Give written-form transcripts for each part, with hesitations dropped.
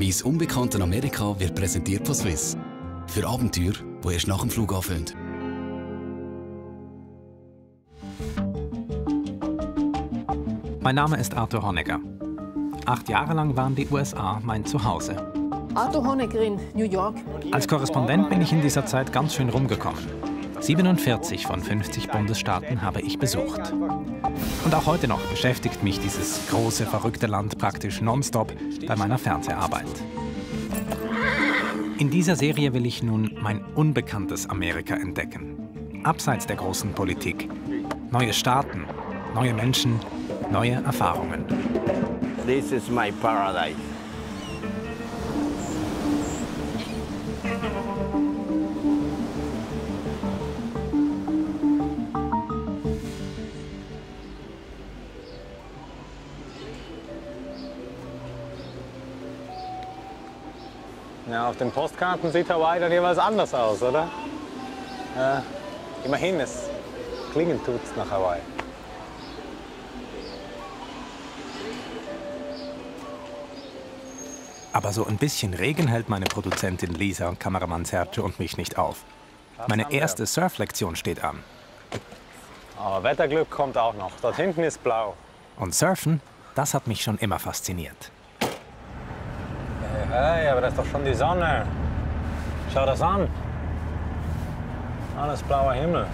Mein unbekanntes Amerika wird präsentiert von Swiss. Für Abenteuer, die erst nach dem Flug anfangen. Mein Name ist Arthur Honegger. 8 Jahre lang waren die USA mein Zuhause. Arthur Honegger in New York. Als Korrespondent bin ich in dieser Zeit ganz schön rumgekommen. 47 von 50 Bundesstaaten habe ich besucht. Und auch heute noch beschäftigt mich dieses große, verrückte Land praktisch nonstop bei meiner Fernseharbeit. In dieser Serie will ich nun mein unbekanntes Amerika entdecken. Abseits der großen Politik. Neue Staaten, neue Menschen, neue Erfahrungen. This is my paradise. Ja, auf den Postkarten sieht Hawaii dann jeweils anders aus, oder? Ja, immerhin, es klingen tut's nach Hawaii. Aber so ein bisschen Regen hält meine Produzentin Lisa und Kameramann Sergio und mich nicht auf. Meine erste Surflektion steht an. Aber Wetterglück kommt auch noch. Dort hinten ist blau. Und Surfen, das hat mich schon immer fasziniert. Hey, aber das ist doch schon die Sonne. Schau das an. Alles blauer Himmel.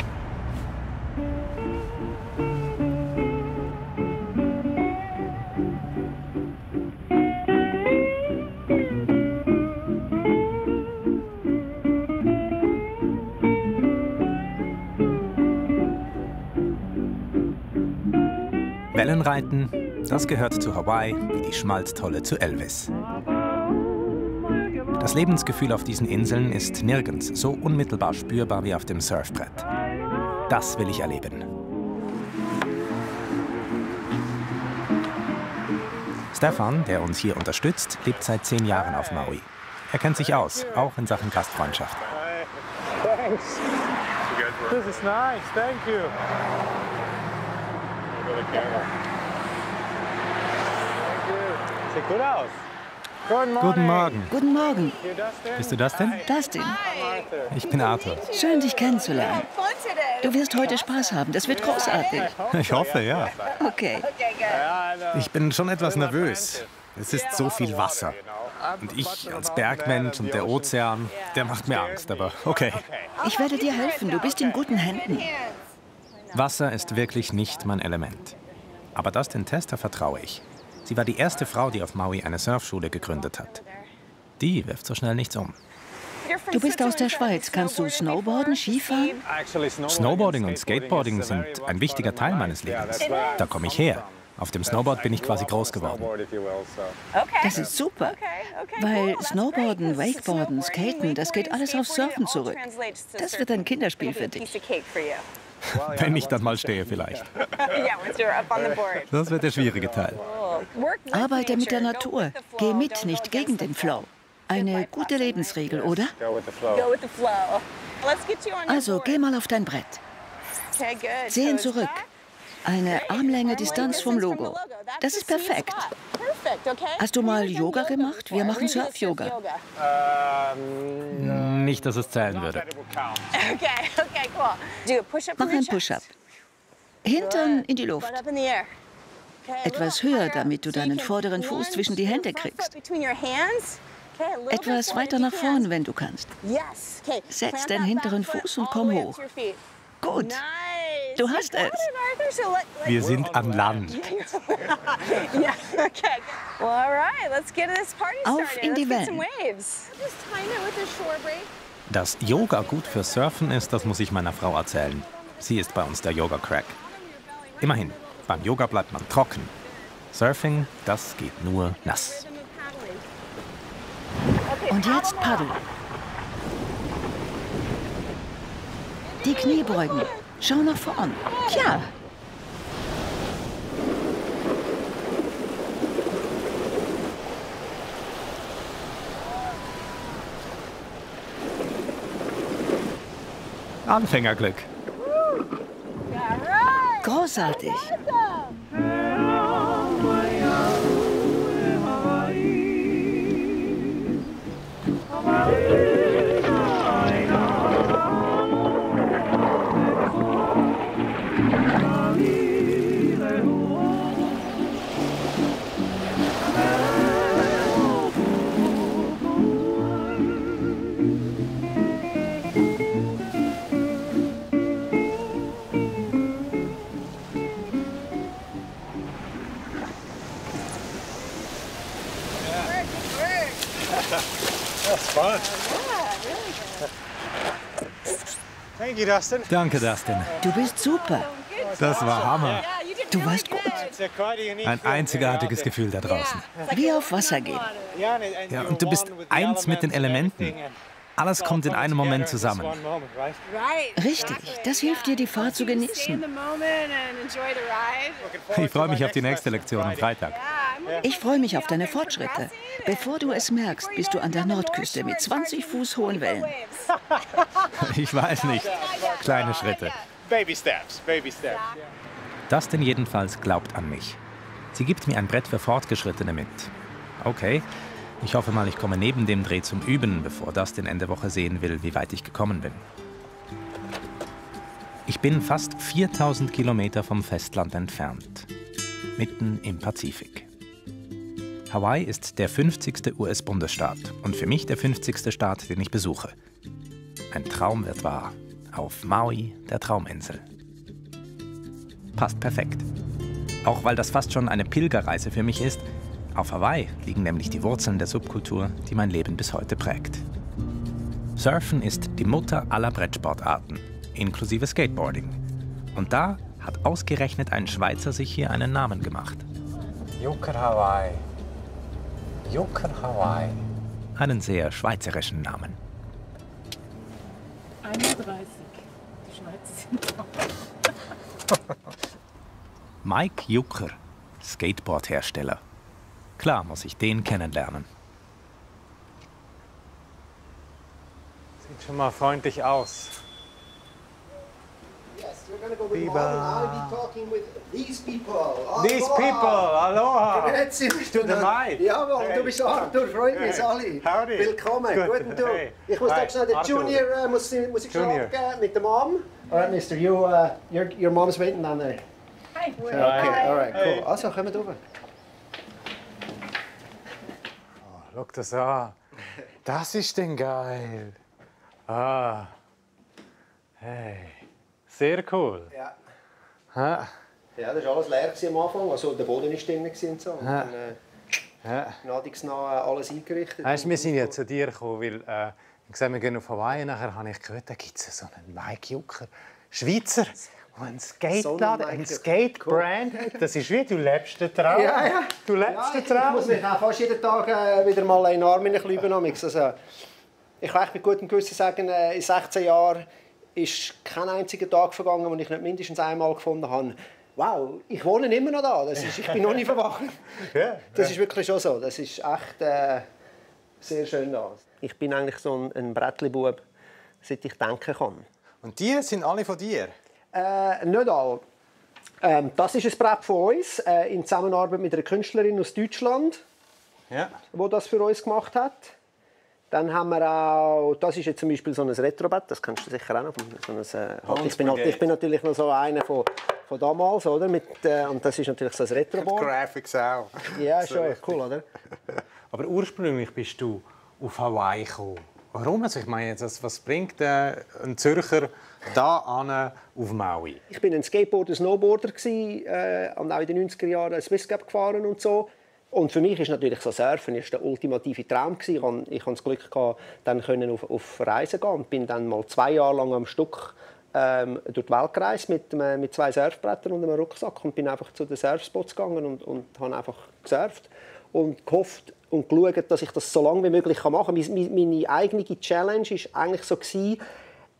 Wellenreiten, das gehört zu Hawaii wie die Schmalztolle zu Elvis. Das Lebensgefühl auf diesen Inseln ist nirgends so unmittelbar spürbar wie auf dem Surfbrett. Das will ich erleben. Stefan, der uns hier unterstützt, lebt seit 10 Jahren auf Maui. Er kennt sich aus, auch in Sachen Gastfreundschaft. Thanks. This is nice. Thank you. Sieht gut aus. Guten Morgen. Guten Morgen. Bist du Dustin? Dustin. Ich bin Arthur. Schön, dich kennenzulernen. Du wirst heute Spaß haben. Das wird großartig. Ich hoffe, ja. Okay. Ich bin schon etwas nervös. Es ist so viel Wasser. Und ich als Bergmensch und der Ozean, der macht mir Angst, aber okay. Ich werde dir helfen. Du bist in guten Händen. Wasser ist wirklich nicht mein Element. Aber Dustin Tester vertraue ich. Sie war die erste Frau, die auf Maui eine Surfschule gegründet hat. Die wirft so schnell nichts um. Du bist aus der Schweiz. Kannst du Snowboarden, Skifahren? Snowboarding und Skateboarding sind ein wichtiger Teil meines Lebens. Da komme ich her. Auf dem Snowboard bin ich quasi groß geworden. Das ist super, weil Snowboarden, Wakeboarden, Skaten, das geht alles auf Surfen zurück. Das wird ein Kinderspiel für dich. Wenn ich dann mal stehe vielleicht. Das wird der schwierige Teil. Arbeite mit der Natur. Geh mit, nicht gegen den Flow. Eine gute Lebensregel, oder? Also, geh mal auf dein Brett. Zehen zurück. Eine Armlänge Distanz vom Logo. Das ist perfekt. Hast du mal Yoga gemacht? Wir machen Surf-Yoga. Nicht, dass es zählen würde. Mach einen Push-Up. Hintern in die Luft. Etwas höher, damit du deinen vorderen Fuß zwischen die Hände kriegst. Etwas weiter nach vorn, wenn du kannst. Setz deinen hinteren Fuß und komm hoch. Gut. Du hast es. Wir sind am Land. Auf in die Wellen. Dass Yoga gut für Surfen ist, das muss ich meiner Frau erzählen. Sie ist bei uns der Yoga-Crack. Immerhin, beim Yoga bleibt man trocken. Surfing, das geht nur nass. Und jetzt paddeln. Die Knie beugen. Schau nach vorn. Tja. Anfängerglück. Großartig. That's fun. Yeah, really good. Thank you, Dustin. Danke, Dustin. Du bist super. Das war Hammer. Du warst gut. Ein einzigartiges Gefühl da draußen. Wie auf Wasser gehen. Ja, und du bist eins mit den Elementen. Alles kommt in einem Moment zusammen. Richtig, das hilft dir, die Fahrt zu genießen. Ich freue mich auf die nächste Lektion am Freitag. Ich freue mich auf deine Fortschritte. Bevor du es merkst, bist du an der Nordküste mit 20 Fuß hohen Wellen. Ich weiß nicht. Kleine Schritte. Baby steps, baby steps. Dustin jedenfalls glaubt an mich. Sie gibt mir ein Brett für Fortgeschrittene mit. Okay. Ich hoffe mal, ich komme neben dem Dreh zum Üben, bevor Dustin Ende Woche sehen will, wie weit ich gekommen bin. Ich bin fast 4000 Kilometer vom Festland entfernt, mitten im Pazifik. Hawaii ist der 50. US-Bundesstaat und für mich der 50. Staat, den ich besuche. Ein Traum wird wahr, auf Maui, der Trauminsel. Passt perfekt. Auch weil das fast schon eine Pilgerreise für mich ist. Auf Hawaii liegen nämlich die Wurzeln der Subkultur, die mein Leben bis heute prägt. Surfen ist die Mutter aller Brettsportarten, inklusive Skateboarding. Und da hat ausgerechnet ein Schweizer sich hier einen Namen gemacht. Jucker Hawaii. Jucker Hawaii. Einen sehr schweizerischen Namen. 31. Die Schweizer sind drauf. Mike Jucker, Skateboardhersteller. Klar muss ich den kennenlernen. Sieht schon mal freundlich aus. Biba. These people, aloha. Grüezi miteinander. Jawohl, du bist Arthur, freut mich, alle. Howdy. Willkommen, guten Tag. Hey. Ich muss doch sagen, der Junior muss ich schon abgeben mit der Mom. Alright, Mister, your mom's waiting on there. Hi. So, okay, hi. Alright, cool. Hey. Also, kommen wir rüber. Guck das an. Das ist denn geil. Ah. Hey. Sehr cool. Ja. Ha. Ja, das war alles leer am Anfang. Also der Boden ist drin und so. Und dann gnadig alles eingerichtet. Weißt, wir sind ja zu dir gekommen, weil ich sag, wir gehen auf Hawaii. Nachher habe ich gehört, da gibt es so einen Mike Jucker. Schweizer. Und ein Skateladen, ein Skatebrand, das ist wie, du lebst den Traum. Ja, ja. Du lebst den Traum. Ich muss mich auch fast jeden Tag wieder mal in den Arm hineinklüben. Also, ich kann mit gutem Gewissen sagen, in 16 Jahren ist kein einziger Tag vergangen, den ich nicht mindestens einmal gefunden habe. Wow, ich wohne immer noch da. Das ist, ich bin noch nie verwacht. Das ist wirklich schon so. Das ist echt sehr schön da. Ich bin eigentlich so ein Brettli-Bub, seit ich denken kann. Und die sind alle von dir? Nicht alle. Das ist ein Brett von uns, in Zusammenarbeit mit einer Künstlerin aus Deutschland, die das für uns gemacht hat. Dann haben wir auch, das ist jetzt zum Beispiel so ein Retrobett, das kennst du sicher auch noch. So ein, ich bin natürlich noch so einer von damals, oder? Und das ist natürlich so ein Retroboard. Die Graphics auch. Ja, ist schon echt cool, oder? Aber ursprünglich bist du auf Hawaii gekommen. Warum? Also ich meine, was bringt ein Zürcher da an auf Maui? Ich bin ein Skateboarder, Snowboarder gsi, und auch in den 90er Jahren Swiss gefahren und so. Und für mich ist natürlich so Surfen ist der ultimative Traum gsi. Ich hatte das Glück gehabt, dann können auf Reisen gehen und bin dann mal 2 Jahre lang am Stück durch die Welt gereist mit 2 Surfbrettern und einem Rucksack und bin einfach zu den Surfspots gegangen und habe einfach gesurft und gehofft und geschaut, dass ich das so lange wie möglich machen kann. Meine eigene Challenge war eigentlich so,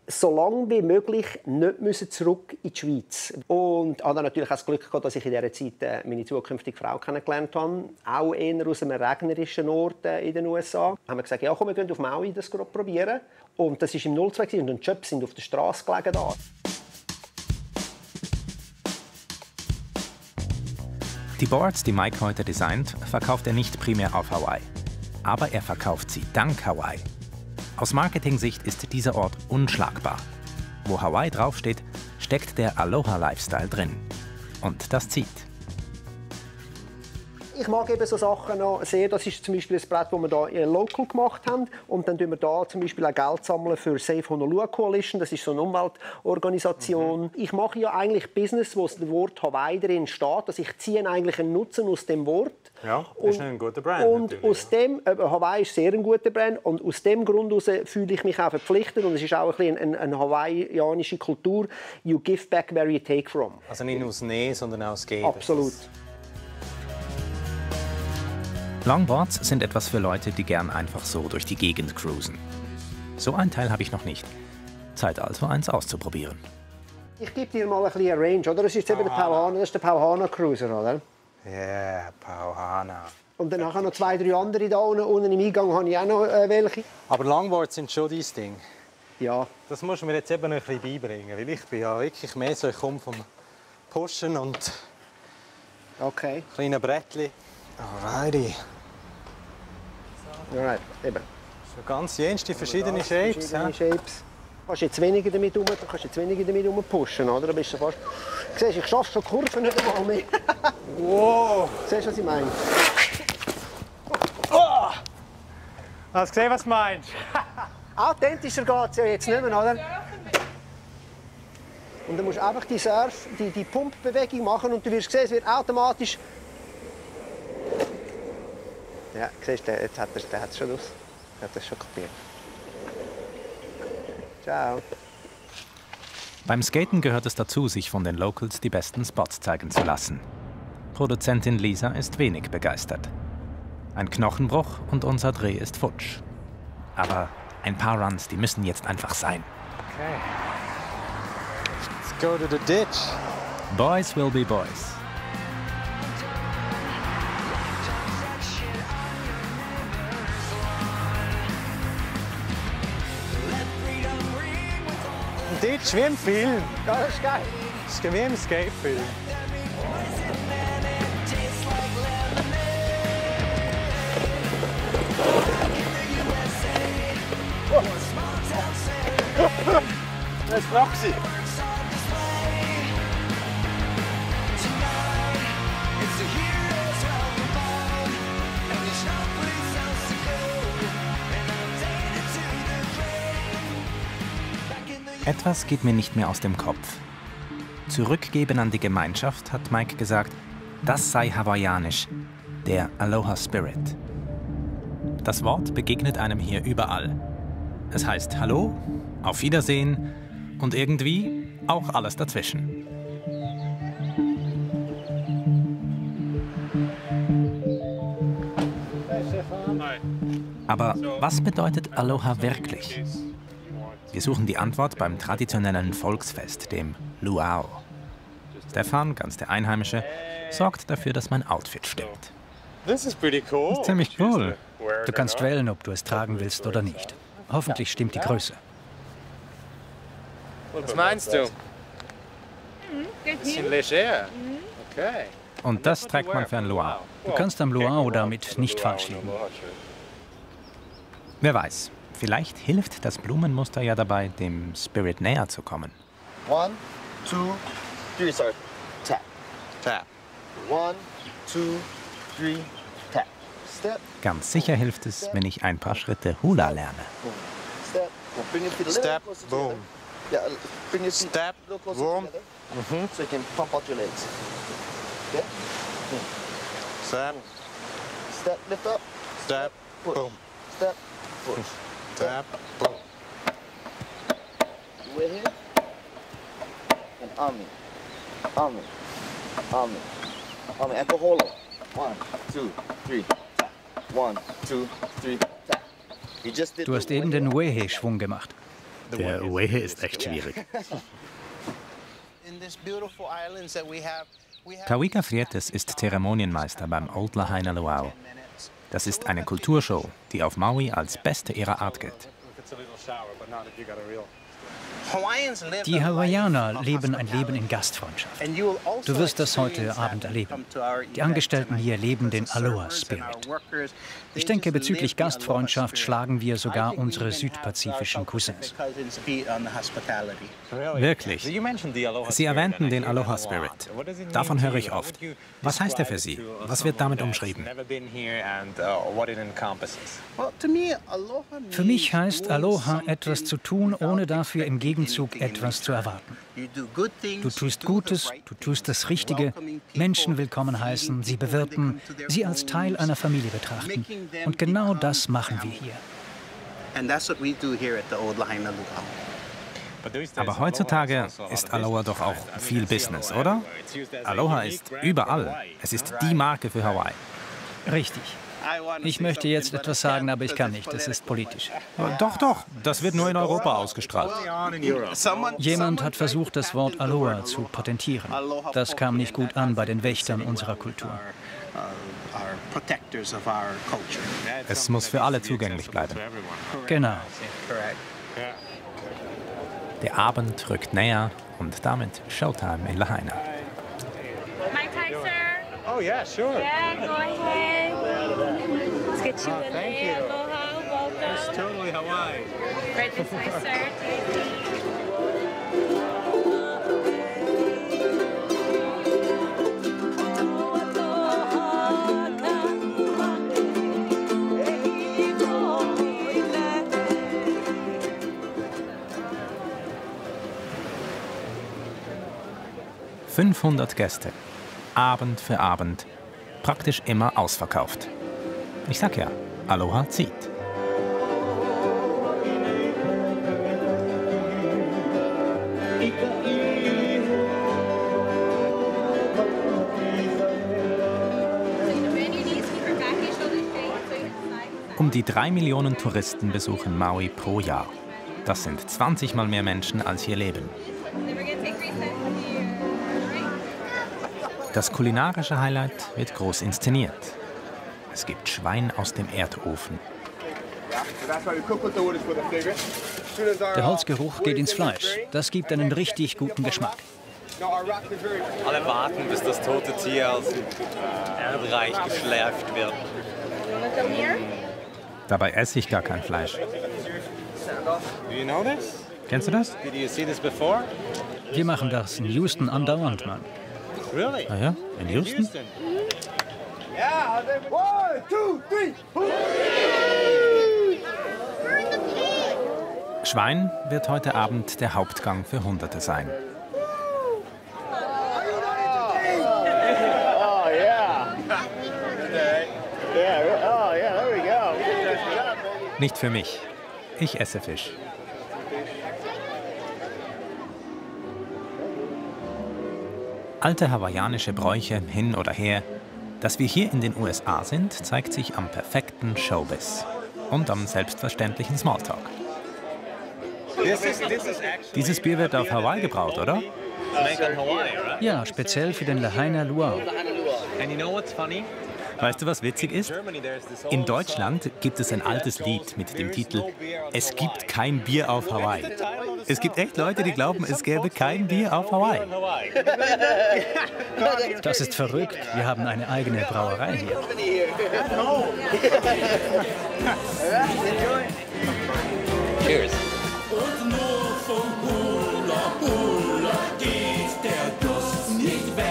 so lange wie möglich nicht zurück in die Schweiz. Und ich hatte natürlich auch das Glück gehabt, dass ich in dieser Zeit meine zukünftige Frau kennengelernt habe. Auch eher aus einem regnerischen Ort in den USA. Da haben wir gesagt, ja, komm, wir gehen auf Maui das gerade probieren. Und das war im 02 und die Jobs sind auf der Straße gelegen. Da. Die Boards, die Mike heute designt, verkauft er nicht primär auf Hawaii. Aber er verkauft sie dank Hawaii. Aus Marketing-Sicht ist dieser Ort unschlagbar. Wo Hawaii draufsteht, steckt der Aloha-Lifestyle drin. Und das zieht. Ich mag eben so Sachen noch sehr. Das ist zum Beispiel ein Brett, das wir hier in Local gemacht haben. Und dann sammeln wir da zum Beispiel auch Geld sammeln für Safe Honolulu Coalition. Das ist so eine Umweltorganisation. Mhm. Ich mache ja eigentlich Business, wo das Wort Hawaii drin steht. Also ich ziehe eigentlich einen Nutzen aus dem Wort. Ja, das ist ein guter Brand. Und aus dem, Hawaii ist sehr ein guter Brand. Und aus dem Grund heraus fühle ich mich auch verpflichtet. Und es ist auch ein bisschen eine hawaiianische Kultur. You give back where you take from. Also nicht nur aus Nehmen, sondern auch aus Geben. Absolut. Longboards sind etwas für Leute, die gern einfach so durch die Gegend cruisen. So ein Teil habe ich noch nicht. Zeit also, eins auszuprobieren. Ich gebe dir mal ein bisschen eine Range, oder? Das ist eben der Pauhana, das ist der Pauhana Cruiser, oder? Ja, yeah, Pauhana. Und dann habe ich noch 2, 3 andere da unten im Eingang habe ich auch noch welche. Aber Longboards sind schon dein Ding. Ja. Das musst du mir jetzt eben ein bisschen beibringen, weil ich bin ja wirklich mehr so, ich komme vom Pushen und okay. Kleine Brettchen. Alrighty. Alright, eben. So ganz jenste verschiedene Shapes. Ja. Shapes. Du kannst jetzt weniger damit rumpushen, oder? Du bist ja fast... Du siehst, ich schaffe schon Kurven nicht einmal mehr. Wow! Du siehst, was ich meine. Oh! Hast gesehen, was du meinst? Authentischer geht es ja jetzt nicht mehr, oder? Und dann musst du einfach die Surf, die Pumpbewegung machen und du wirst sehen, es wird automatisch... Ja, siehst du, jetzt hat er es schon raus. Er hat es schon kopiert. Ciao. Beim Skaten gehört es dazu, sich von den Locals die besten Spots zeigen zu lassen. Produzentin Lisa ist wenig begeistert. Ein Knochenbruch und unser Dreh ist futsch. Aber ein paar Runs, die müssen jetzt einfach sein. Okay. Let's go to the ditch. Boys will be boys. Das ist wie im Film. Das ist geil. Das ist wie im Skate-Film. Das ist Proxy. Etwas geht mir nicht mehr aus dem Kopf. Zurückgeben an die Gemeinschaft, hat Mike gesagt, das sei hawaiianisch, der Aloha Spirit. Das Wort begegnet einem hier überall. Es heißt Hallo, Auf Wiedersehen und irgendwie auch alles dazwischen. Aber was bedeutet Aloha wirklich? Wir suchen die Antwort beim traditionellen Volksfest, dem Luau. Stefan, ganz der Einheimische, sorgt dafür, dass mein Outfit stimmt. Das ist ziemlich cool. Du kannst wählen, ob du es tragen willst oder nicht. Hoffentlich stimmt die Größe. Was meinst du? Ein bisschen leger. Okay. Und das trägt man für ein Luau. Du kannst am Luau damit nicht falsch liegen. Wer weiß. Vielleicht hilft das Blumenmuster ja dabei, dem Spirit näher zu kommen. 1, 2, 3, sorry. Tap. Tap. 1, 2, 3, tap. Step. Ganz sicher hilft es, wenn ich ein paar Schritte Hula lerne. Step. Step. Boom. Step. Boom. So you can pump out your legs. Okay? Step. Step. Lift up. Step. Boom. Step. Push. Tap. Boom. We're here. And army. Army. Army. Army. And go hollow. 1, 2, 3. Tap. 1, 2, 3. Tap. You just did. Du hast eben den Wehe-Schwung gemacht. Der Wehe ist echt schwierig. In this beautiful islands that we have. Kauika Fuentes ist Zeremonienmeister beim Old Lahaina Luau. Das ist eine Kulturshow, die auf Maui als beste ihrer Art gilt. Die Hawaiianer leben ein Leben in Gastfreundschaft. Du wirst das heute Abend erleben. Die Angestellten hier leben den Aloha Spirit. Ich denke, bezüglich Gastfreundschaft schlagen wir sogar unsere südpazifischen Cousins. Wirklich? Sie erwähnten den Aloha Spirit. Davon höre ich oft. Was heißt er für Sie? Was wird damit umschrieben? Für mich heißt Aloha, etwas zu tun, ohne dafür im Gegenzug etwas zu erwarten. Du tust Gutes, du tust das Richtige, Menschen willkommen heißen, sie bewirten, sie als Teil einer Familie betrachten. Und genau das machen wir hier. Aber heutzutage ist Aloha doch auch viel Business, oder? Aloha ist überall. Es ist die Marke für Hawaii. Richtig. Ich möchte jetzt etwas sagen, aber ich kann nicht. Es ist politisch. Doch, doch. Das wird nur in Europa ausgestrahlt. Jemand hat versucht, das Wort Aloha zu patentieren. Das kam nicht gut an bei den Wächtern unserer Kultur. Es muss für alle zugänglich bleiben. Genau. Der Abend rückt näher und damit Showtime in Lahaina. Mike Jucker? Oh yeah, sure. Yeah, go ahead. Let's get you in there. Aloha, welcome. It's totally Hawaii. Right this way, sir. ...500 Gäste, Abend für Abend, praktisch immer ausverkauft. Ich sag ja, Aloha zieht. Um die 3 Millionen Touristen besuchen Maui pro Jahr. Das sind 20 Mal mehr Menschen, als hier leben. Das kulinarische Highlight wird groß inszeniert. Es gibt Schwein aus dem Erdofen. Der Holzgeruch geht ins Fleisch. Das gibt einen richtig guten Geschmack. Alle warten, bis das tote Tier aus dem Erdreich geschleift wird. Dabei esse ich gar kein Fleisch. Kennst du das? Wir machen das in Houston andauernd, Mann. Ah ja, in Houston? Schwein wird heute Abend der Hauptgang für Hunderte sein. Nicht für mich. Ich esse Fisch. Alte hawaiianische Bräuche hin oder her, dass wir hier in den USA sind, zeigt sich am perfekten Showbiz und am selbstverständlichen Smalltalk. Dieses Bier wird auf Hawaii gebraut, oder? Ja, speziell für den Lahaina Luau. Weißt du, was witzig ist? In Deutschland gibt es ein altes Lied mit dem Titel "Es gibt kein Bier auf Hawaii". Es gibt echt Leute, die glauben, es gäbe kein Bier auf Hawaii. Das ist verrückt. Wir haben eine eigene Brauerei hier. Cheers. Und nur vom Hula Hula geht der Durst nicht weg.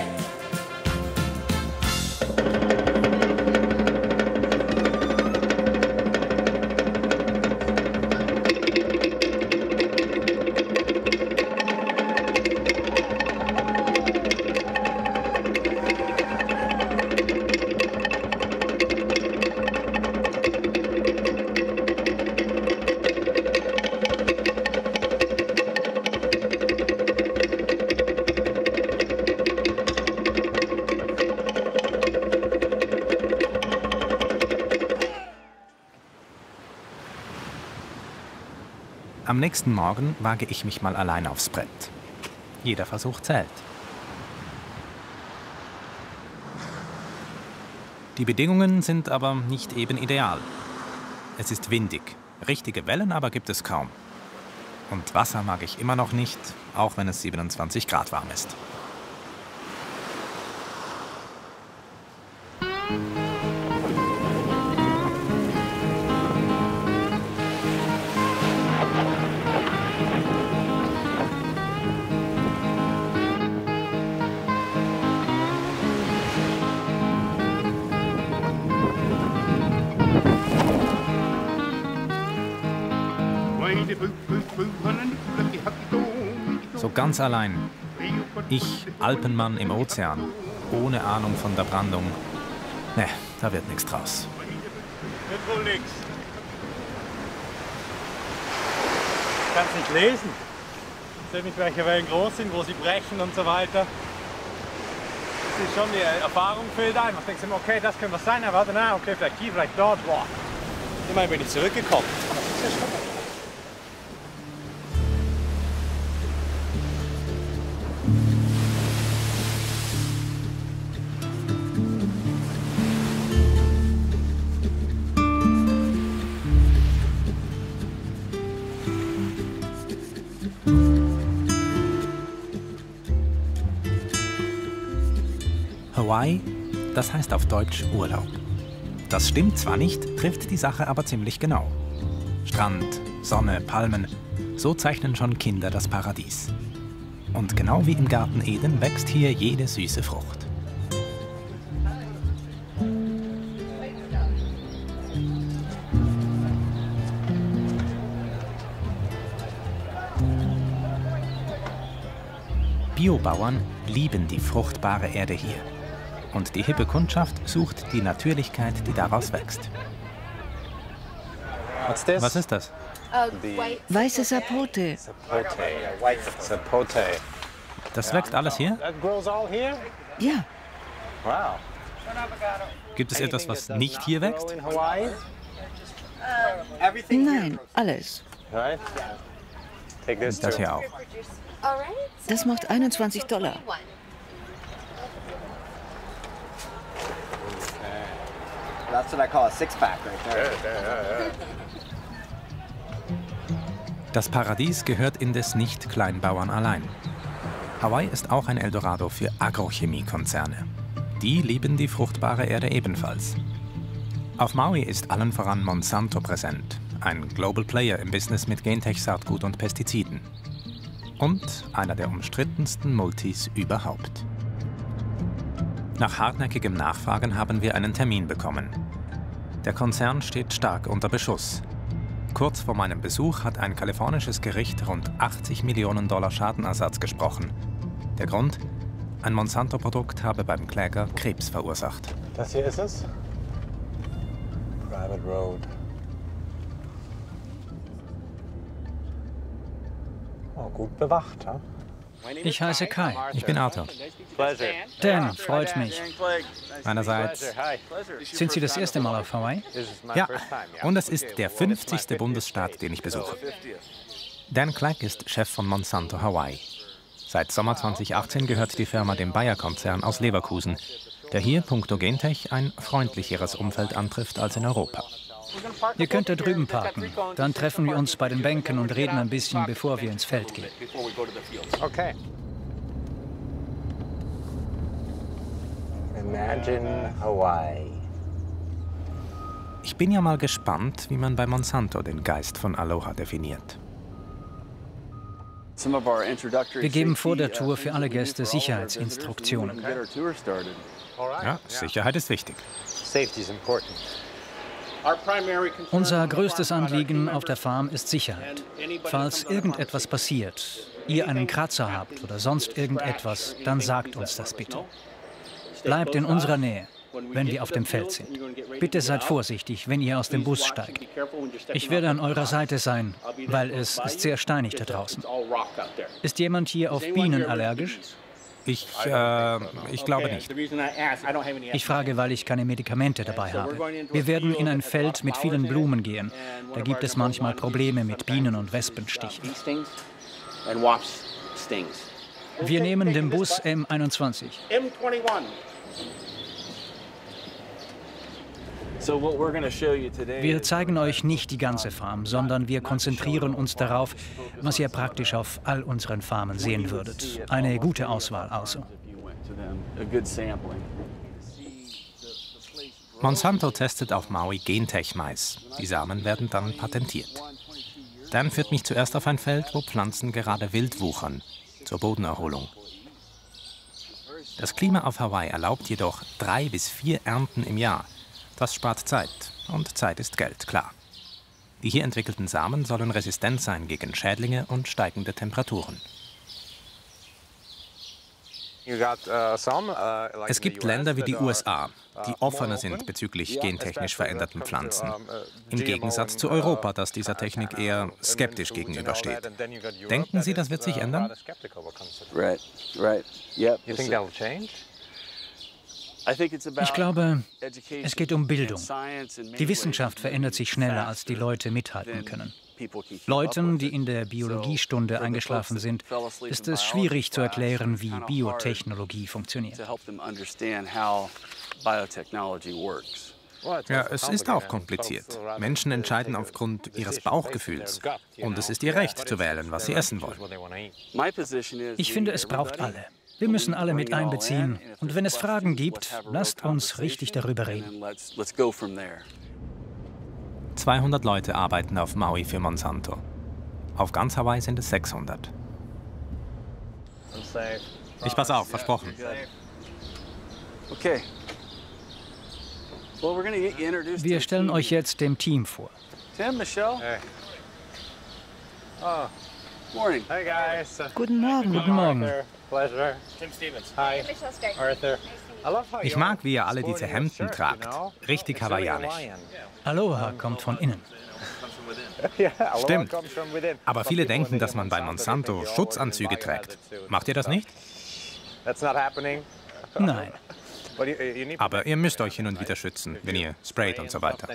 Am nächsten Morgen wage ich mich mal allein aufs Brett. Jeder Versuch zählt. Die Bedingungen sind aber nicht eben ideal. Es ist windig. Richtige Wellen aber gibt es kaum. Und Wasser mag ich immer noch nicht, auch wenn es 27 Grad warm ist. So ganz allein. Ich, Alpenmann im Ozean, ohne Ahnung von der Brandung. Ne, da wird nichts draus. Wird wohl nichts. Ich kann es nicht lesen. Ich sehe, mit welchen Wellen groß sind, wo sie brechen und so weiter. Das ist schon, die Erfahrung fehlt einfach. Ich denke, okay, das könnte was sein, aber warte, na, okay, vielleicht hier, vielleicht dort. Boah. Immerhin bin ich zurückgekommen. Das ist ja schon. Hawaii, das heißt auf Deutsch Urlaub. Das stimmt zwar nicht, trifft die Sache aber ziemlich genau. Strand, Sonne, Palmen, so zeichnen schon Kinder das Paradies. Und genau wie im Garten Eden wächst hier jede süße Frucht. Biobauern lieben die fruchtbare Erde hier. Und die hippe Kundschaft sucht die Natürlichkeit, die daraus wächst. Was ist das? Weiße Sapote. Das wächst alles hier? Ja. Gibt es etwas, was nicht hier wächst? Nein, alles. Das hier auch. Das macht $21. That's what I call a six-pack right there. Das Paradies gehört indes nicht Kleinbauern allein. Hawaii ist auch ein Eldorado für Agrochemiekonzerne. Die lieben die fruchtbare Erde ebenfalls. Auf Maui ist allen voran Monsanto präsent, ein Global Player im Business mit Gentech-Saatgut und Pestiziden. Und einer der umstrittensten Multis überhaupt. Nach hartnäckigem Nachfragen haben wir einen Termin bekommen. Der Konzern steht stark unter Beschuss. Kurz vor meinem Besuch hat ein kalifornisches Gericht rund $80 Millionen Schadenersatz gesprochen. Der Grund? Ein Monsanto-Produkt habe beim Kläger Krebs verursacht. Das hier ist es? Private Road. Oh, gut bewacht, ja? Ich heiße Kai. Ich bin Arthur. Dan, freut mich. Meinerseits. Sind Sie das erste Mal auf Hawaii? Ja, und es ist der 50. Bundesstaat, den ich besuche. Dan Clegg ist Chef von Monsanto Hawaii. Seit Sommer 2018 gehört die Firma dem Bayer-Konzern aus Leverkusen, der hier punkto Gentech ein freundlicheres Umfeld antrifft als in Europa. Ihr könnt da drüben parken. Dann treffen wir uns bei den Bänken und reden ein bisschen, bevor wir ins Feld gehen. Okay. Imagine Hawaii. Ich bin ja mal gespannt, wie man bei Monsanto den Geist von Aloha definiert. Wir geben vor der Tour für alle Gäste Sicherheitsinstruktionen. Ja, Sicherheit ist wichtig. Safety is important. Unser größtes Anliegen auf der Farm ist Sicherheit. Falls irgendetwas passiert, ihr einen Kratzer habt oder sonst irgendetwas, dann sagt uns das bitte. Bleibt in unserer Nähe, wenn wir auf dem Feld sind. Bitte seid vorsichtig, wenn ihr aus dem Bus steigt. Ich werde an eurer Seite sein, weil es ist sehr steinig da draußen. Ist jemand hier auf Bienen allergisch? Ich glaube nicht. Ich frage, weil ich keine Medikamente dabei habe. Wir werden in ein Feld mit vielen Blumen gehen. Da gibt es manchmal Probleme mit Bienen- und Wespenstichen. Wir nehmen den Bus M21. Wir zeigen euch nicht die ganze Farm, sondern wir konzentrieren uns darauf, was ihr praktisch auf all unseren Farmen sehen würdet. Eine gute Auswahl also. Monsanto testet auf Maui Gentech-Mais. Die Samen werden dann patentiert. Dan führt mich zuerst auf ein Feld, wo Pflanzen gerade wild wuchern, zur Bodenerholung. Das Klima auf Hawaii erlaubt jedoch 3 bis 4 Ernten im Jahr. Das spart Zeit. Und Zeit ist Geld, klar. Die hier entwickelten Samen sollen resistent sein gegen Schädlinge und steigende Temperaturen. Es gibt Länder wie die USA, die offener sind bezüglich gentechnisch veränderten Pflanzen. Im Gegensatz zu Europa, das dieser Technik eher skeptisch gegenübersteht. Denken Sie, das wird sich ändern? Ich glaube, es geht um Bildung. Die Wissenschaft verändert sich schneller, als die Leute mithalten können. Leuten, die in der Biologiestunde eingeschlafen sind, ist es schwierig zu erklären, wie Biotechnologie funktioniert. Ja, es ist auch kompliziert. Menschen entscheiden aufgrund ihres Bauchgefühls. Und es ist ihr Recht, zu wählen, was sie essen wollen. Ich finde, es braucht alle. Wir müssen alle mit einbeziehen. Und wenn es Fragen gibt, lasst uns richtig darüber reden. 200 Leute arbeiten auf Maui für Monsanto. Auf ganz Hawaii sind es 600. Ich pass auf, versprochen. Wir stellen euch jetzt dem Team vor. Tim, Michelle. Guten Morgen. Guten Morgen. Tim Stevens. Hi. Arthur. Ich mag, wie ihr alle diese Hemden tragt. Richtig hawaiianisch. Aloha kommt von innen. Stimmt. Aber viele denken, dass man bei Monsanto Schutzanzüge trägt. Macht ihr das nicht? Nein. Aber ihr müsst euch hin und wieder schützen, wenn ihr sprayt und so weiter.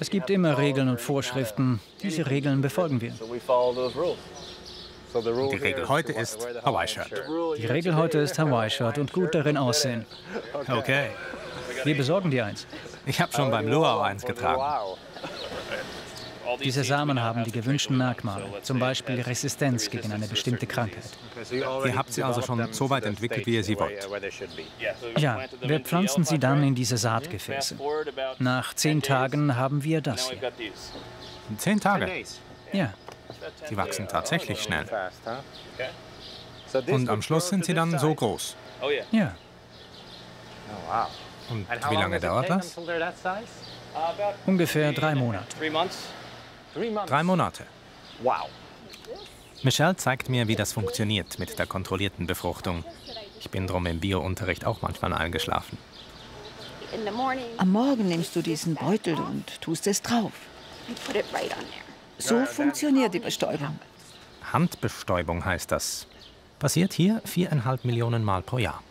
Es gibt immer Regeln und Vorschriften. Diese Regeln befolgen wir. Die Regel heute ist Hawaii-Shirt. Die Regel heute ist Hawaii-Shirt und gut darin aussehen. Okay. Wir besorgen dir eins. Ich habe schon beim Luau eins getragen. Diese Samen haben die gewünschten Merkmale, zum Beispiel Resistenz gegen eine bestimmte Krankheit. Ihr habt sie also schon so weit entwickelt, wie ihr sie wollt. Ja, wir pflanzen sie dann in diese Saatgefäße. Nach 10 Tagen haben wir das hier. 10 Tage? Ja. Sie wachsen tatsächlich schnell. Und am Schluss sind sie dann so groß. Ja. Und wie lange dauert das? Ungefähr 3 Monate. 3 Monate. Wow. Michelle zeigt mir, wie das funktioniert mit der kontrollierten Befruchtung. Ich bin drum im Bio-Unterricht auch manchmal eingeschlafen. Am Morgen nimmst du diesen Beutel und tust es drauf. So funktioniert die Bestäubung. Handbestäubung heißt das. Passiert hier 4,5 Millionen Mal pro Jahr.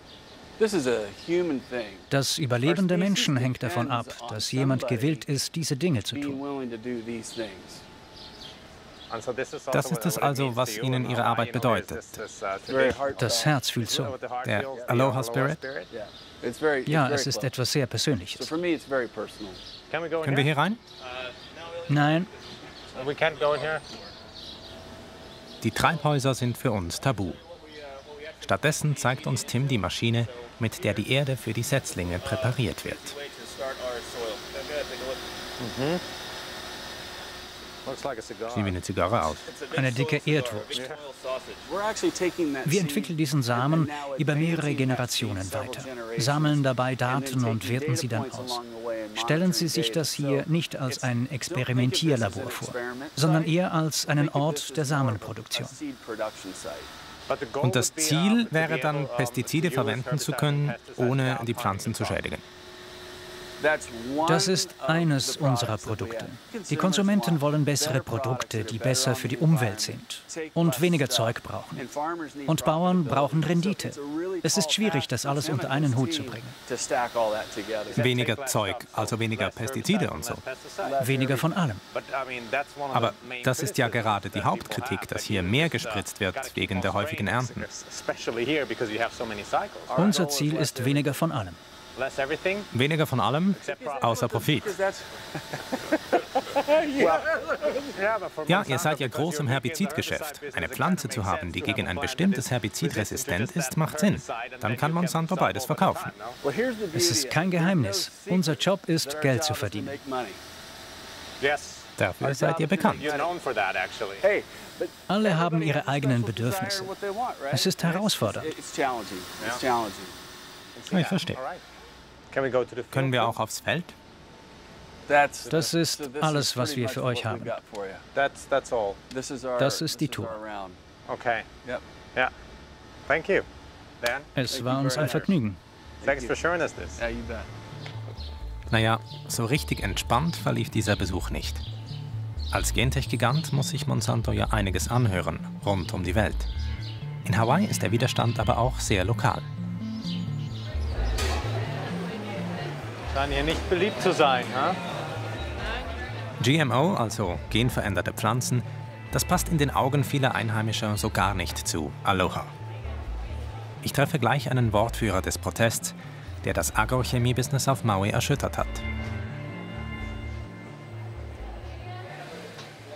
Das Überleben der Menschen hängt davon ab, dass jemand gewillt ist, diese Dinge zu tun. Das ist es also, was Ihnen Ihre Arbeit bedeutet. Das Herz fühlt so. Der Aloha Spirit? Ja, es ist etwas sehr Persönliches. Können wir hier rein? Nein. Die Treibhäuser sind für uns tabu. Stattdessen zeigt uns Tim die Maschine, mit der die Erde für die Setzlinge präpariert wird. Sieht wie eine Zigarre aus. Eine dicke Erdwurst. Wir entwickeln diesen Samen über mehrere Generationen weiter, sammeln dabei Daten und werten sie dann aus. Stellen Sie sich das hier nicht als ein Experimentierlabor vor, sondern eher als einen Ort der Samenproduktion. Und das Ziel wäre dann, Pestizide verwenden zu können, ohne die Pflanzen zu schädigen. Das ist eines unserer Produkte. Die Konsumenten wollen bessere Produkte, die besser für die Umwelt sind und weniger Zeug brauchen. Und Bauern brauchen Rendite. Es ist schwierig, das alles unter einen Hut zu bringen. Weniger Zeug, also weniger Pestizide und so. Weniger von allem. Aber das ist ja gerade die Hauptkritik, dass hier mehr gespritzt wird wegen der häufigen Ernten. Unser Ziel ist weniger von allem. Weniger von allem, außer Profit. Ja, ihr seid ja groß im Herbizidgeschäft. Eine Pflanze zu haben, die gegen ein bestimmtes Herbizid resistent ist, macht Sinn. Dann kann Monsanto beides verkaufen. Es ist kein Geheimnis. Unser Job ist, Geld zu verdienen. Dafür seid ihr bekannt. Alle haben ihre eigenen Bedürfnisse. Es ist herausfordernd. Ich verstehe. Können wir auch aufs Feld? Das ist alles, was wir für euch haben. Das ist die Tour. Okay. Ja. Thank you. Dan. Es war uns ein Vergnügen. Thanks for showing us this. Naja, so richtig entspannt verlief dieser Besuch nicht. Als Gentech-Gigant muss sich Monsanto ja einiges anhören, rund um die Welt. In Hawaii ist der Widerstand aber auch sehr lokal. Scheint hier nicht beliebt zu sein, ne? GMO, also genveränderte Pflanzen, das passt in den Augen vieler Einheimischer so gar nicht zu Aloha. Ich treffe gleich einen Wortführer des Protests, der das Agrochemie-Business auf Maui erschüttert hat.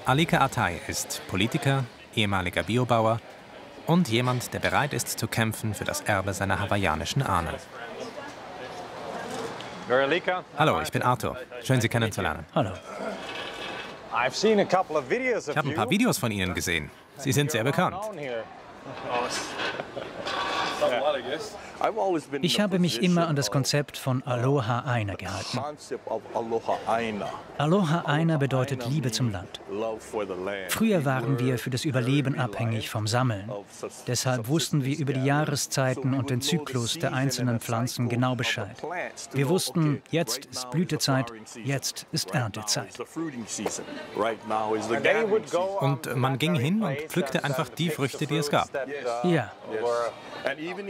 Alika Atai ist Politiker, ehemaliger Biobauer und jemand, der bereit ist zu kämpfen für das Erbe seiner hawaiianischen Ahnen. Hallo, ich bin Arthur. Schön, Sie kennenzulernen. Hallo. Ich habe ein paar Videos von Ihnen gesehen. Sie sind sehr bekannt. Ich habe mich immer an das Konzept von Aloha Aina gehalten. Aloha Aina bedeutet Liebe zum Land. Früher waren wir für das Überleben abhängig vom Sammeln. Deshalb wussten wir über die Jahreszeiten und den Zyklus der einzelnen Pflanzen genau Bescheid. Wir wussten, jetzt ist Blütezeit, jetzt ist Erntezeit. Und man ging hin und pflückte einfach die Früchte, die es gab. Ja.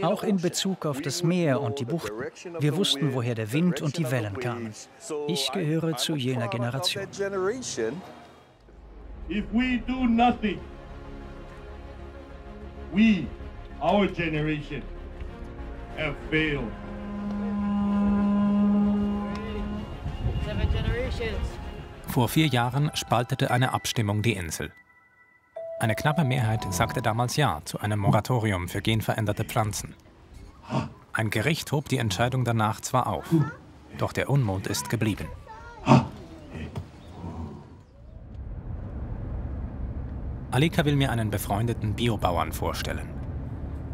Auch in Bezug auf das Meer und die Buchten. Wir wussten, woher der Wind und die Wellen kamen. Ich gehöre zu jener Generation. Vor 4 Jahren spaltete eine Abstimmung die Insel. Eine knappe Mehrheit sagte damals Ja zu einem Moratorium für genveränderte Pflanzen. Ein Gericht hob die Entscheidung danach zwar auf, doch der Unmut ist geblieben. Alika will mir einen befreundeten Biobauern vorstellen.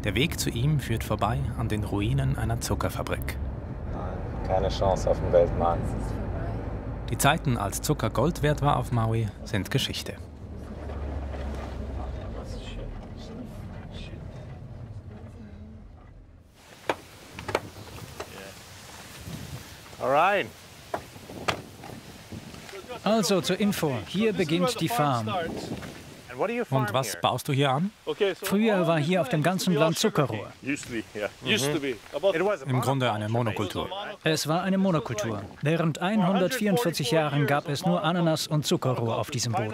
Der Weg zu ihm führt vorbei an den Ruinen einer Zuckerfabrik. Keine Chance auf dem Weltmarkt. Die Zeiten, als Zucker Gold wert war auf Maui, sind Geschichte. Also zur Info, hier beginnt die Farm. Und was baust du hier an? Früher war hier auf dem ganzen Land Zuckerrohr. Im Grunde eine Monokultur. Es war eine Monokultur. Während 144 Jahren gab es nur Ananas und Zuckerrohr auf diesem Boden.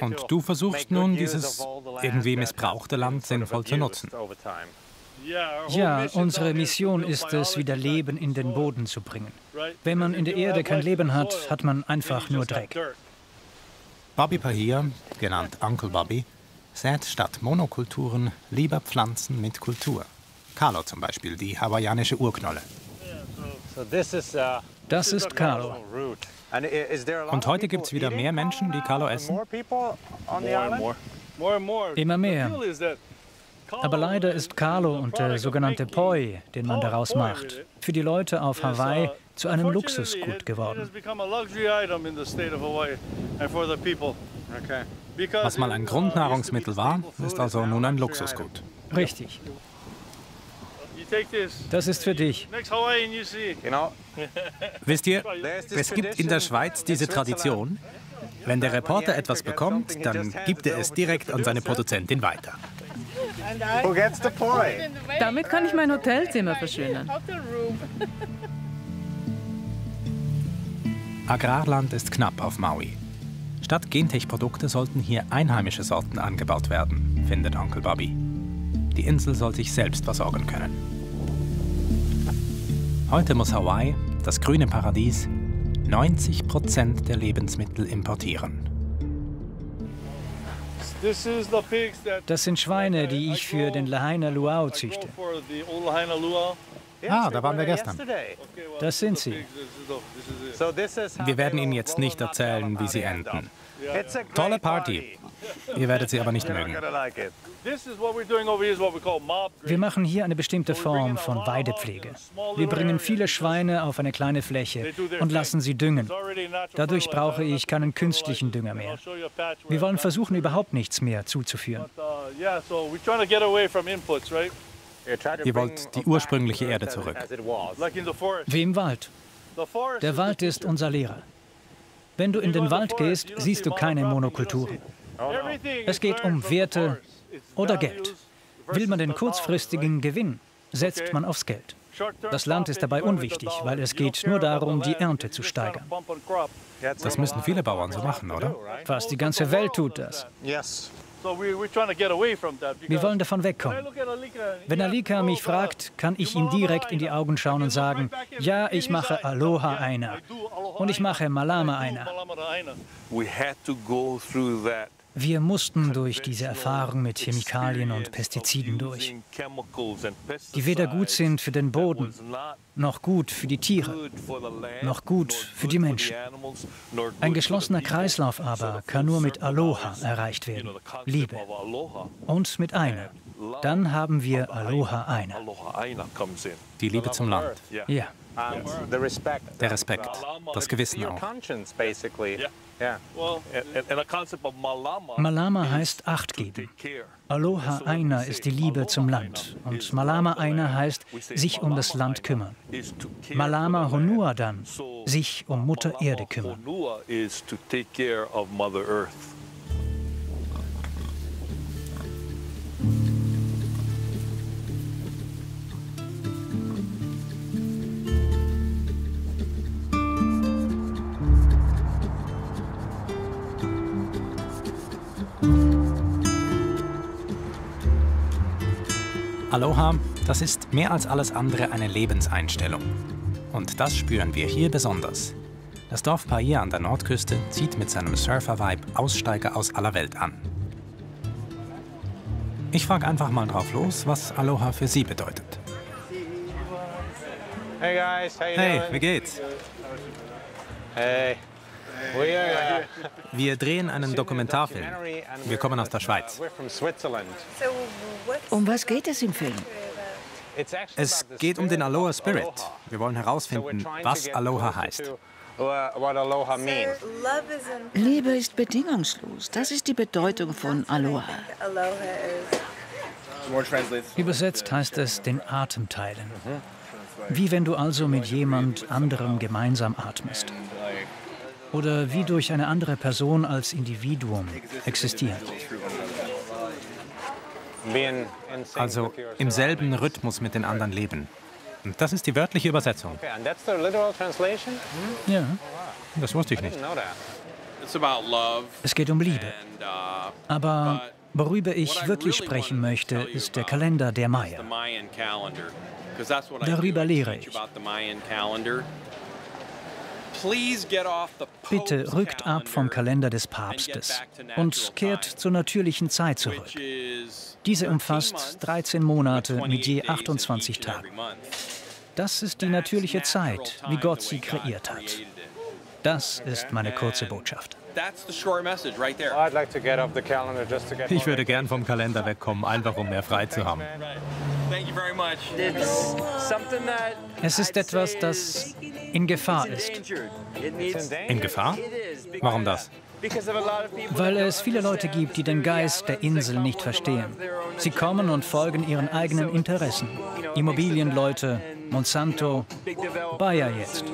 Und du versuchst nun, dieses irgendwie missbrauchte Land sinnvoll zu nutzen. Ja, unsere Mission ist es, wieder Leben in den Boden zu bringen. Wenn man in der Erde kein Leben hat, hat man einfach nur Dreck. Bobby Pahia, genannt Uncle Bobby, sät statt Monokulturen lieber Pflanzen mit Kultur. Kalo zum Beispiel, die hawaiianische Urknolle. Das ist Kalo. Und heute gibt es wieder mehr Menschen, die Kalo essen? Immer mehr. Aber leider ist Kalo und der sogenannte Poi, den man daraus macht, für die Leute auf Hawaii zu einem Luxusgut geworden. Was mal ein Grundnahrungsmittel war, ist also nun ein Luxusgut. Richtig. Das ist für dich. Genau. Wisst ihr, es gibt in der Schweiz diese Tradition, wenn der Reporter etwas bekommt, dann gibt er es direkt an seine Produzentin weiter. Damit kann ich mein Hotelzimmer verschönern. Agrarland ist knapp auf Maui. Statt Gentech-Produkte sollten hier einheimische Sorten angebaut werden. findet Onkel Bobby. Die Insel soll sich selbst versorgen können. Heute muss Hawaii, das grüne Paradies, 90% der Lebensmittel importieren. Das sind Schweine, die ich für den Lahaina Luau züchte. Ah, da waren wir gestern. Das sind sie. Wir werden Ihnen jetzt nicht erzählen, wie sie enden. Tolle Party. Ihr werdet sie aber nicht mögen. Wir machen hier eine bestimmte Form von Weidepflege. Wir bringen viele Schweine auf eine kleine Fläche und lassen sie düngen. Dadurch brauche ich keinen künstlichen Dünger mehr. Wir wollen versuchen, überhaupt nichts mehr zuzuführen. Ihr wollt die ursprüngliche Erde zurück. Wie im Wald. Der Wald ist unser Lehrer. Wenn du in den Wald gehst, siehst du keine Monokulturen. Es geht um Werte oder Geld. Will man den kurzfristigen Gewinn, setzt man aufs Geld. Das Land ist dabei unwichtig, weil es geht nur darum, die Ernte zu steigern. Das müssen viele Bauern so machen, oder? Fast die ganze Welt tut das. Wir wollen davon wegkommen. Wenn Alika mich fragt, kann ich ihm direkt in die Augen schauen und sagen, ja, ich mache Aloha Aina und ich mache Malama Aina. Wir mussten durch diese Erfahrung mit Chemikalien und Pestiziden durch, die weder gut sind für den Boden, noch gut für die Tiere, noch gut für die Menschen. Ein geschlossener Kreislauf aber kann nur mit Aloha erreicht werden, Liebe, und mit Aina. Dann haben wir Aloha Aina. Die Liebe zum Land. Ja. Der Respekt, das Gewissen auch. Malama heißt Acht geben. Aloha Aina ist die Liebe zum Land. Und Malama Aina heißt, sich um das Land kümmern. Malama Honua dann, sich um Mutter Erde kümmern. Aloha, das ist mehr als alles andere eine Lebenseinstellung. Und das spüren wir hier besonders. Das Dorf Bayer an der Nordküste zieht mit seinem Surfer-Vibe Aussteiger aus aller Welt an. Ich frage einfach mal drauf los, was Aloha für Sie bedeutet. Hey, guys, how you doing? Hey, wie geht's? Hey. Wir drehen einen Dokumentarfilm. Wir kommen aus der Schweiz. Um was geht es im Film? Es geht um den Aloha Spirit. Wir wollen herausfinden, was Aloha heißt. Liebe ist bedingungslos. Das ist die Bedeutung von Aloha. Übersetzt heißt es den Atem teilen. Wie wenn du also mit jemand anderem gemeinsam atmest. Oder wie durch eine andere Person als Individuum existieren. Also im selben Rhythmus mit den anderen leben. Und das ist die wörtliche Übersetzung. Ja, das wusste ich nicht. Es geht um Liebe. Aber worüber ich wirklich sprechen möchte, ist der Kalender der Maya. Darüber lehre ich. Bitte rückt ab vom Kalender des Papstes und kehrt zur natürlichen Zeit zurück. Diese umfasst 13 Monate mit je 28 Tagen. Das ist die natürliche Zeit, wie Gott sie kreiert hat. Das ist meine kurze Botschaft. Ich würde gern vom Kalender wegkommen, einfach um mehr frei zu haben. Es ist etwas, das in Gefahr ist. In Gefahr? Warum das? Weil es viele Leute gibt, die den Geist der Insel nicht verstehen. Sie kommen und folgen ihren eigenen Interessen. Immobilienleute, Monsanto, Bayer jetzt.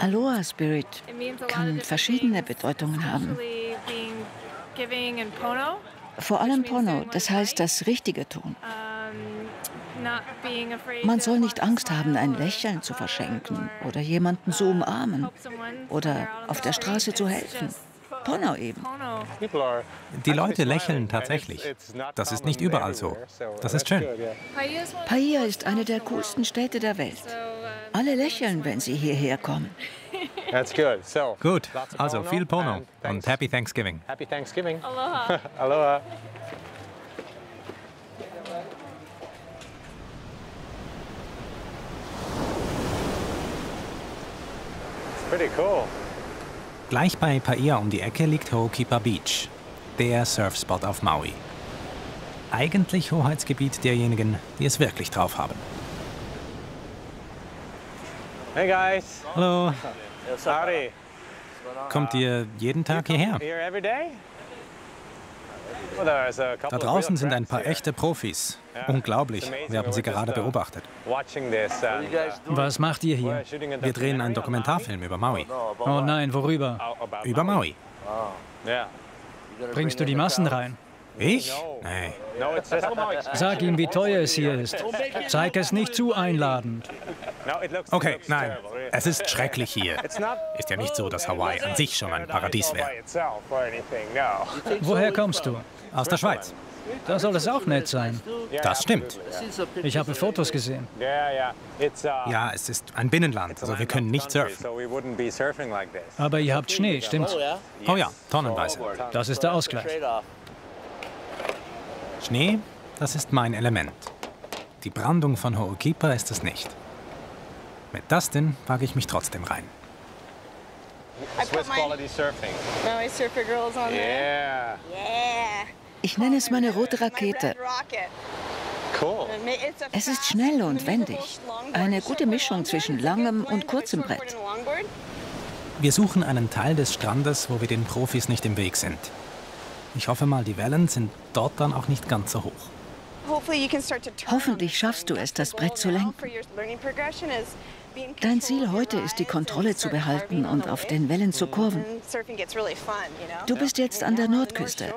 Aloha Spirit kann verschiedene Bedeutungen haben. Vor allem Pono, das heißt das Richtige tun. Man soll nicht Angst haben, ein Lächeln zu verschenken oder jemanden zu umarmen oder auf der Straße zu helfen. Pono eben. Die Leute lächeln tatsächlich. Das ist nicht überall so. Das ist schön. Pahia ist eine der coolsten Städte der Welt. Alle lächeln, wenn sie hierher kommen. Gut, also viel Pono und Happy Thanksgiving. Happy Thanksgiving. Aloha. Aloha. Pretty cool. Gleich bei Pahia um die Ecke liegt Ho'okipa Beach, der Surfspot auf Maui. Eigentlich Hoheitsgebiet derjenigen, die es wirklich drauf haben. Hey guys. Hallo. Sorry. Kommt ihr jeden Tag hierher? Da draußen sind ein paar echte Profis. Unglaublich, wir haben sie gerade beobachtet. Was macht ihr hier? Wir drehen einen Dokumentarfilm über Maui. Oh nein, worüber? Über Maui. Bringst du die Massen rein? Ich? Nein. Sag ihm, wie teuer es hier ist. Zeig es nicht zu einladend. Okay, nein. Es ist schrecklich hier. Ist ja nicht so, dass Hawaii an sich schon ein Paradies wäre. Woher kommst du? Aus der Schweiz. Da soll es auch nett sein. Das stimmt. Ich habe Fotos gesehen. Ja, es ist ein Binnenland, also wir können nicht surfen. Aber ihr habt Schnee, stimmt's? Oh ja, tonnenweise. Das ist der Ausgleich. Schnee, das ist mein Element. Die Brandung von Ho'okipa ist es nicht. Mit Dustin wage ich mich trotzdem rein. Ich nenne es meine rote Rakete. Es ist schnell und wendig. Eine gute Mischung zwischen langem und kurzem Brett. Wir suchen einen Teil des Strandes, wo wir den Profis nicht im Weg sind. Ich hoffe mal, die Wellen sind dort dann auch nicht ganz so hoch. Hoffentlich schaffst du es, das Brett zu lenken. Dein Ziel heute ist, die Kontrolle zu behalten und auf den Wellen zu kurven. Du bist jetzt an der Nordküste.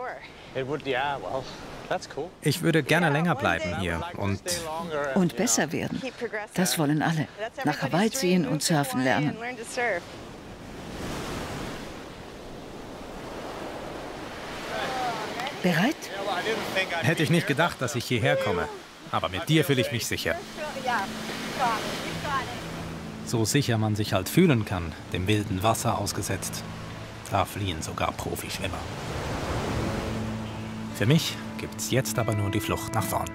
Ich würde gerne länger bleiben hier und besser werden. Das wollen alle. Nach Hawaii ziehen und surfen lernen. Bereit? Hätte ich nicht gedacht, dass ich hierher komme. Aber mit dir fühle ich mich sicher. So sicher man sich halt fühlen kann, dem wilden Wasser ausgesetzt. Da fliehen sogar Profischwimmer. Für mich gibt's jetzt aber nur die Flucht nach vorn.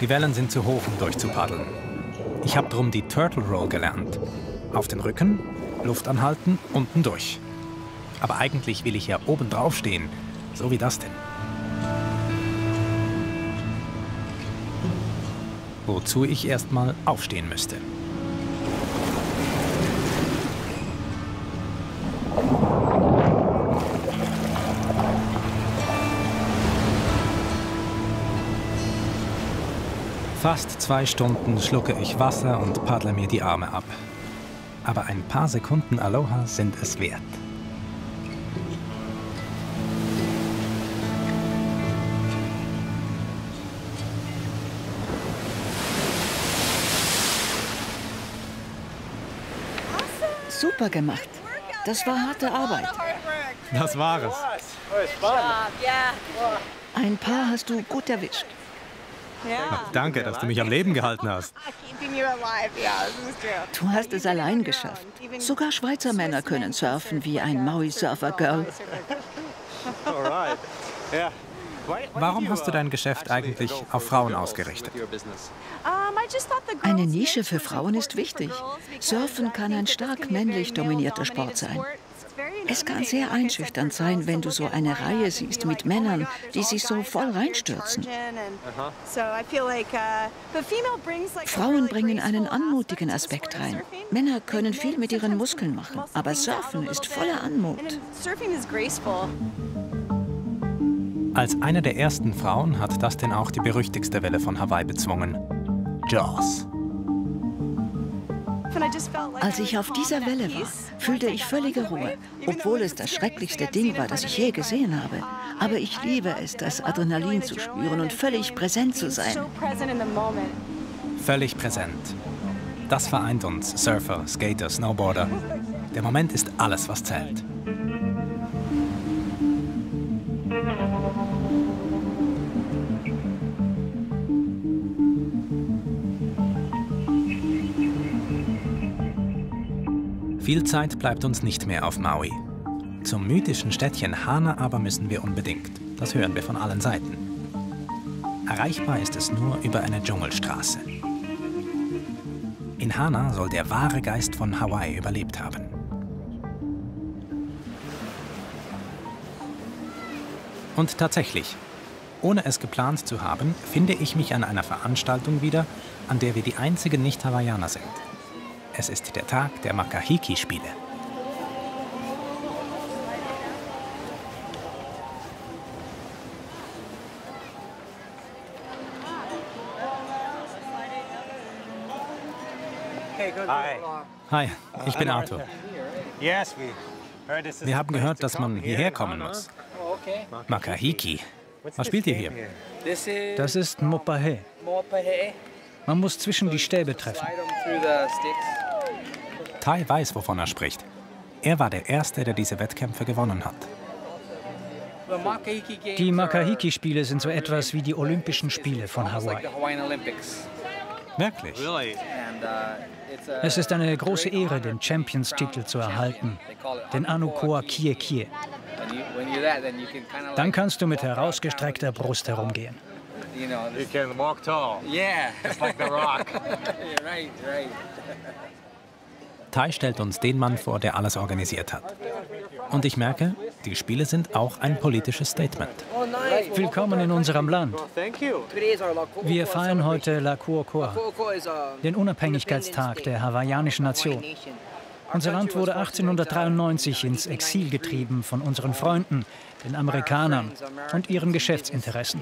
Die Wellen sind zu hoch, um durchzupaddeln. Ich habe drum die Turtle Roll gelernt. Auf den Rücken, Luft anhalten, unten durch. Aber eigentlich will ich ja oben drauf stehen, so wie das denn. Wozu ich erstmal aufstehen müsste. Fast 2 Stunden schlucke ich Wasser und paddle mir die Arme ab. Aber ein paar Sekunden Aloha sind es wert. Super gemacht. Das war harte Arbeit. Das war es. Ein paar hast du gut erwischt. Ach, danke, dass du mich am Leben gehalten hast. Du hast es allein geschafft. Sogar Schweizer Männer können surfen wie ein Maui-Surfer-Girl. Warum hast du dein Geschäft eigentlich auf Frauen ausgerichtet? Eine Nische für Frauen ist wichtig. Surfen kann ein stark männlich dominierter Sport sein. Es kann sehr einschüchternd sein, wenn du so eine Reihe siehst mit Männern, die sich so voll reinstürzen. Frauen bringen einen anmutigen Aspekt rein. Männer können viel mit ihren Muskeln machen, aber Surfen ist voller Anmut. Als eine der ersten Frauen hat Dustin auch die berüchtigste Welle von Hawaii bezwungen. Jaws. Als ich auf dieser Welle war, fühlte ich völlige Ruhe, obwohl es das schrecklichste Ding war, das ich je gesehen habe. Aber ich liebe es, das Adrenalin zu spüren und völlig präsent zu sein. Völlig präsent. Das vereint uns, Surfer, Skater, Snowboarder. Der Moment ist alles, was zählt. Viel Zeit bleibt uns nicht mehr auf Maui. Zum mythischen Städtchen Hana aber müssen wir unbedingt. Das hören wir von allen Seiten. Erreichbar ist es nur über eine Dschungelstraße. In Hana soll der wahre Geist von Hawaii überlebt haben. Und tatsächlich, ohne es geplant zu haben, finde ich mich an einer Veranstaltung wieder, an der wir die einzigen Nicht-Hawaiianer sind. Es ist der Tag der Makahiki-Spiele. Hi, ich bin Arthur. Wir haben gehört, dass man hierher kommen muss. Makahiki. Was spielt ihr hier? Das ist Mopahe. Man muss zwischen die Stäbe treffen. Tai weiß, wovon er spricht. Er war der Erste, der diese Wettkämpfe gewonnen hat. Die Makahiki-Spiele sind so etwas wie die Olympischen Spiele von Hawaii. Wirklich? Es ist eine große Ehre, den Champions-Titel zu erhalten, den Anukoa Kie Kie. Dann kannst du mit herausgestreckter Brust herumgehen. Tai stellt uns den Mann vor, der alles organisiert hat. Und ich merke, die Spiele sind auch ein politisches Statement. Willkommen in unserem Land. Wir feiern heute La Kuokoa, den Unabhängigkeitstag der hawaiianischen Nation. Unser Land wurde 1893 ins Exil getrieben von unseren Freunden, den Amerikanern und ihren Geschäftsinteressen.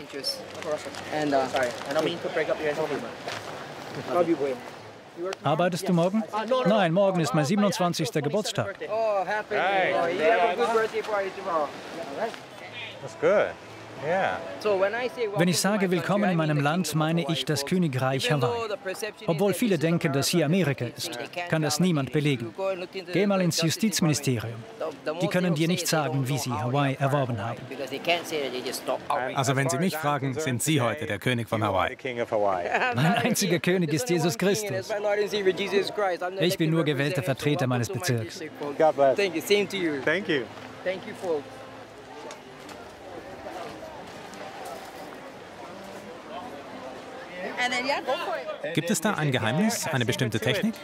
Arbeitest du morgen? Nein, morgen ist mein 27. Geburtstag. Wenn ich sage Willkommen in meinem Land, meine ich das Königreich Hawaii. Obwohl viele denken, dass hier Amerika ist, kann das niemand belegen. Geh mal ins Justizministerium. Die können dir nicht sagen, wie sie Hawaii erworben haben. Also wenn Sie mich fragen, sind Sie heute der König von Hawaii? Mein einziger König ist Jesus Christus. Ich bin nur gewählter Vertreter meines Bezirks. Gibt es da ein Geheimnis, eine bestimmte Technik?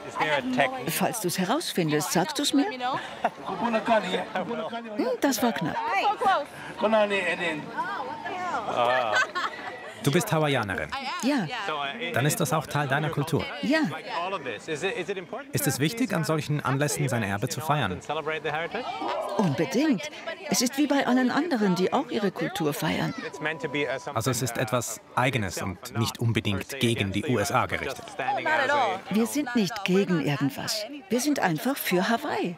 Falls du es herausfindest, sagst du es mir? Das war knapp. Du bist Hawaiianerin. Ja. Dann ist das auch Teil deiner Kultur. Ja. Ist es wichtig, an solchen Anlässen sein Erbe zu feiern? Unbedingt. Es ist wie bei allen anderen, die auch ihre Kultur feiern. Also es ist etwas Eigenes und nicht unbedingt gegen die USA gerichtet. Wir sind nicht gegen irgendwas. Wir sind einfach für Hawaii.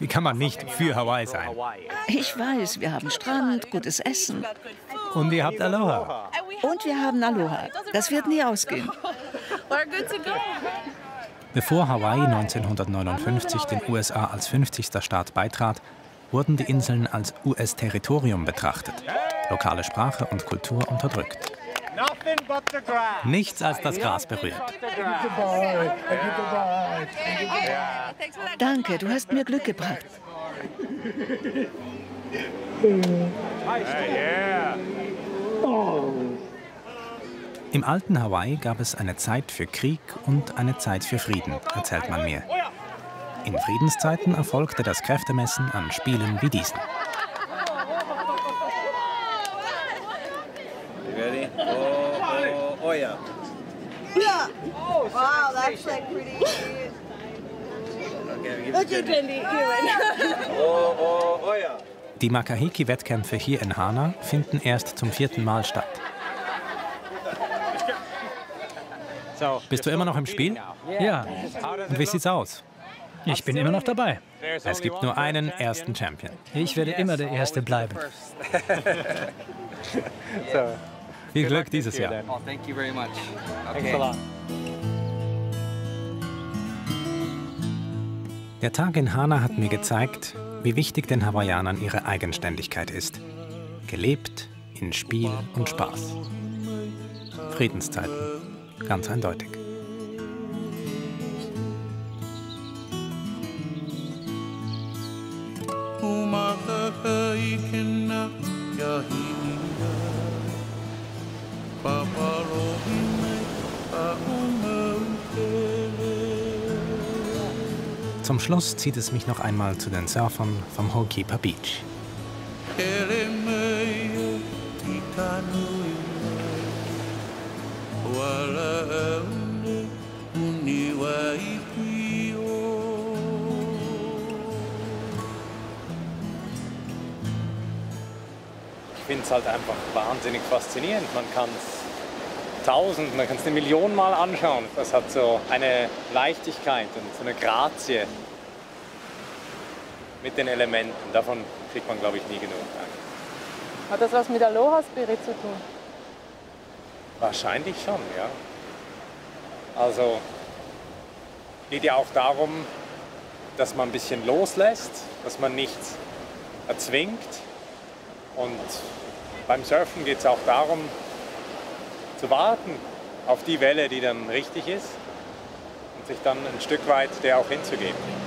Wie kann man nicht für Hawaii sein? Ich weiß, wir haben Strand, gutes Essen. Und ihr habt Aloha. Und wir haben Aloha. Das wird nie ausgehen. Bevor Hawaii 1959 den USA als 50. Staat beitrat, wurden die Inseln als US-Territorium betrachtet, lokale Sprache und Kultur unterdrückt. Nichts als das Gras berührt. Danke, du hast mir Glück gebracht. Im alten Hawaii gab es eine Zeit für Krieg und eine Zeit für Frieden, erzählt man mir. In Friedenszeiten erfolgte das Kräftemessen an Spielen wie diesen. Die Makahiki-Wettkämpfe hier in Hana finden erst zum 4. Mal statt. Bist du immer noch im Spiel? Ja. Und wie sieht's aus? Ich bin immer noch dabei. Es gibt nur einen ersten Champion. Ich werde immer der Erste bleiben. Viel Glück dieses Jahr. Der Tag in Hana hat mir gezeigt, wie wichtig den Hawaiianern ihre Eigenständigkeit ist. Gelebt in Spiel und Spaß. Friedenszeiten, ganz eindeutig. Zum Schluss zieht es mich noch einmal zu den Surfern vom Ho'okipa Beach. Ich finde es halt einfach wahnsinnig faszinierend. Man kann es tausend, man kann es eine Million Mal anschauen. Es hat so eine Leichtigkeit und so eine Grazie mit den Elementen. Davon kriegt man, glaube ich, nie genug. Hat das was mit Aloha Spirit zu tun? Wahrscheinlich schon, ja. Also geht ja auch darum, dass man ein bisschen loslässt, dass man nichts erzwingt. Und beim Surfen geht es auch darum, zu warten auf die Welle, die dann richtig ist und sich dann ein Stück weit der auch hinzugeben.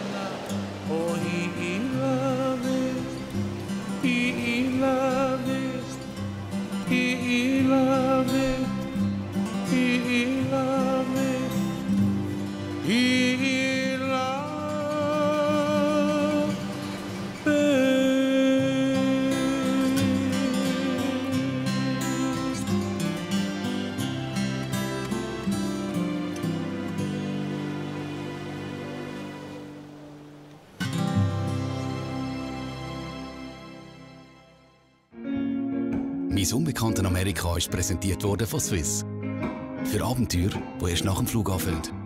«Mein unbekannten Amerika» ist präsentiert worden von Swiss. Für Abenteuer, die erst nach dem Flug anfangen.